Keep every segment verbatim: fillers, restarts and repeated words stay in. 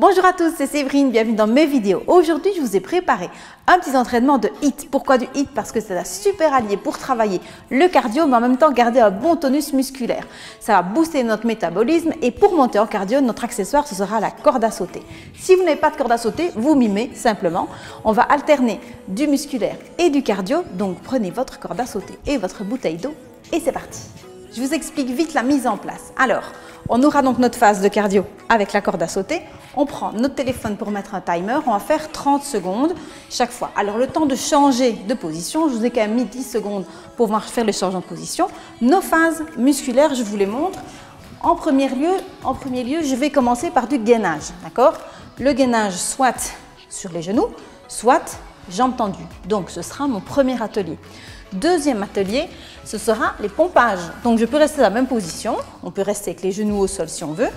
Bonjour à tous, c'est Séverine, bienvenue dans mes vidéos. Aujourd'hui, je vous ai préparé un petit entraînement de H I I T. Pourquoi du H I I T? Parce que c'est un super allié pour travailler le cardio, mais en même temps garder un bon tonus musculaire. Ça va booster notre métabolisme et pour monter en cardio, notre accessoire, ce sera la corde à sauter. Si vous n'avez pas de corde à sauter, vous mimez simplement. On va alterner du musculaire et du cardio, donc prenez votre corde à sauter et votre bouteille d'eau et c'est parti. Je vous explique vite la mise en place. Alors, on aura donc notre phase de cardio avec la corde à sauter. On prend notre téléphone pour mettre un timer. On va faire trente secondes chaque fois. Alors, le temps de changer de position, je vous ai quand même mis dix secondes pour pouvoir faire le changement de position. Nos phases musculaires, je vous les montre. En premier lieu, en premier lieu je vais commencer par du gainage. D'accord? Le gainage, soit sur les genoux, soit jambes tendues. Donc, ce sera mon premier atelier. Deuxième atelier, ce sera les pompages. Donc, je peux rester dans la même position. On peut rester avec les genoux au sol si on veut.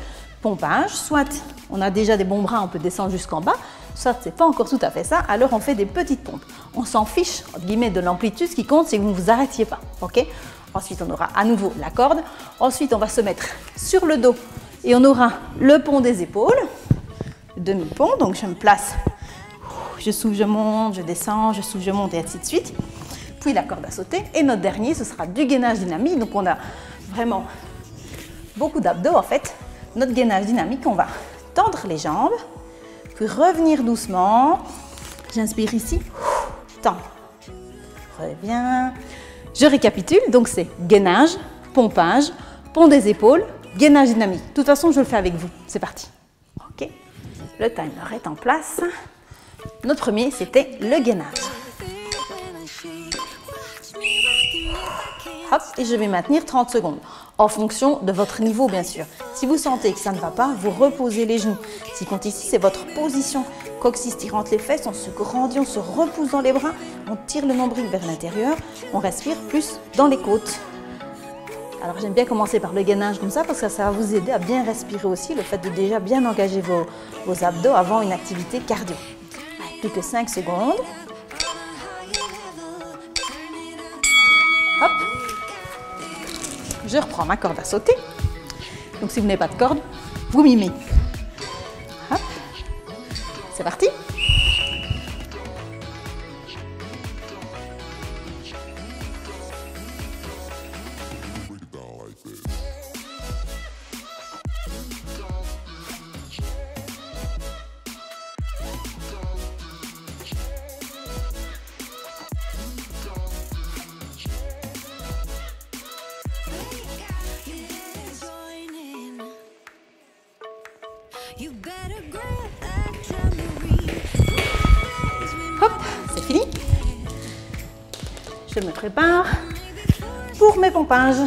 Pompage, soit on a déjà des bons bras, on peut descendre jusqu'en bas. Soit c'est pas encore tout à fait ça, alors on fait des petites pompes. On s'en fiche, entre guillemets, de l'amplitude. Ce qui compte, c'est que vous ne vous arrêtiez pas. Ok? Ensuite, on aura à nouveau la corde. Ensuite, on va se mettre sur le dos et on aura le pont des épaules. Demi-pont, donc je me place. Je souffle, je monte, je descends, je souffle, je monte et ainsi de suite. Puis la corde à sauter. Et notre dernier, ce sera du gainage dynamique. Donc, on a vraiment beaucoup d'abdos en fait. Notre gainage dynamique, on va tendre les jambes, puis revenir doucement. J'inspire ici, tends, reviens. Je récapitule, donc c'est gainage, pompage, pont des épaules, gainage dynamique. De toute façon, je le fais avec vous. C'est parti. Ok, le timer est en place. Notre premier, c'était le gainage. Hop, et je vais maintenir trente secondes, en fonction de votre niveau bien sûr. Si vous sentez que ça ne va pas, vous reposez les genoux. Ce qui compte ici, c'est votre position. Coccyx tire entre les fesses, on se grandit, on se repousse dans les bras, on tire le nombril vers l'intérieur, on respire plus dans les côtes. Alors j'aime bien commencer par le gainage comme ça, parce que ça va vous aider à bien respirer aussi, le fait de déjà bien engager vos, vos abdos avant une activité cardio. Plus que cinq secondes. Hop. Je reprends ma corde à sauter. Donc, si vous n'avez pas de corde, vous mimez. Hop. C'est parti. Hop, c'est fini. Je me prépare pour mes pompages.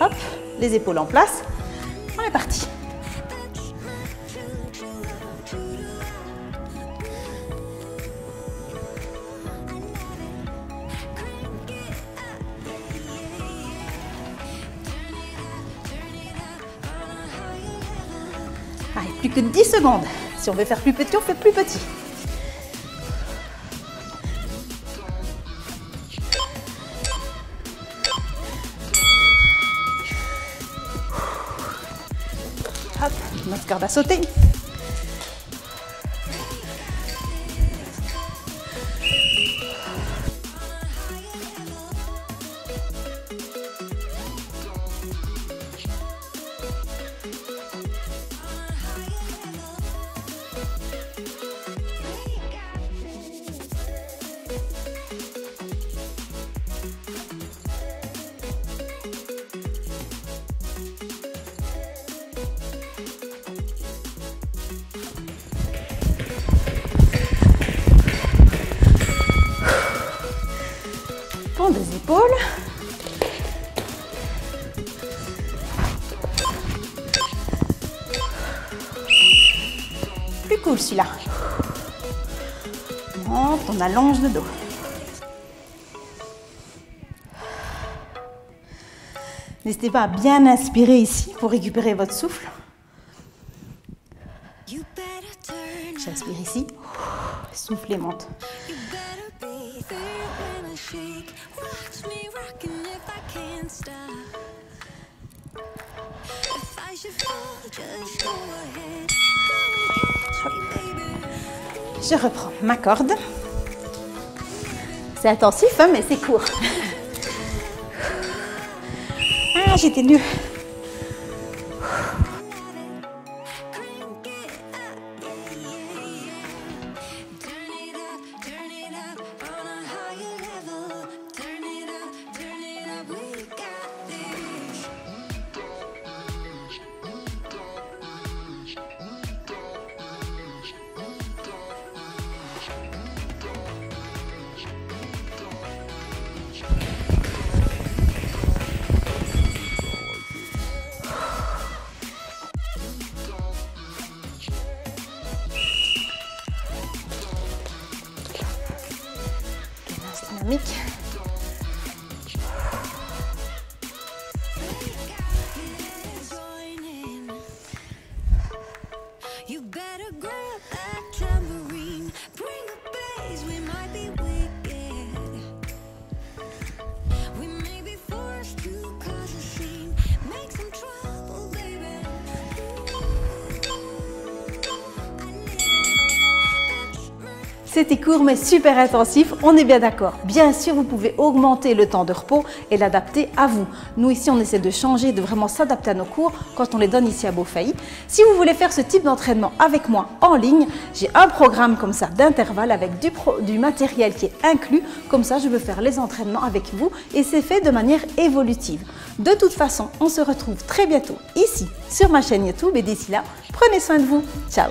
Hop, les épaules en place. On est parti. Allez, plus que dix secondes. Si on veut faire plus petit, on fait plus petit. Hop, notre corde à sauter. Des épaules. Plus cool celui-là. Monte, on allonge le dos. N'hésitez pas à bien inspirer ici pour récupérer votre souffle. J'inspire ici. Souffle et monte. Je reprends ma corde. C'est intensif, hein, mais c'est court. Ah, j'étais nue. C'était court mais super intensif, on est bien d'accord. Bien sûr, vous pouvez augmenter le temps de repos et l'adapter à vous. Nous ici, on essaie de changer, de vraiment s'adapter à nos cours quand on les donne ici à Beauvais. Si vous voulez faire ce type d'entraînement avec moi en ligne, j'ai un programme comme ça d'intervalle avec du, pro, du matériel qui est inclus. Comme ça, je peux faire les entraînements avec vous et c'est fait de manière évolutive. De toute façon, on se retrouve très bientôt ici sur ma chaîne YouTube et d'ici là, prenez soin de vous. Ciao!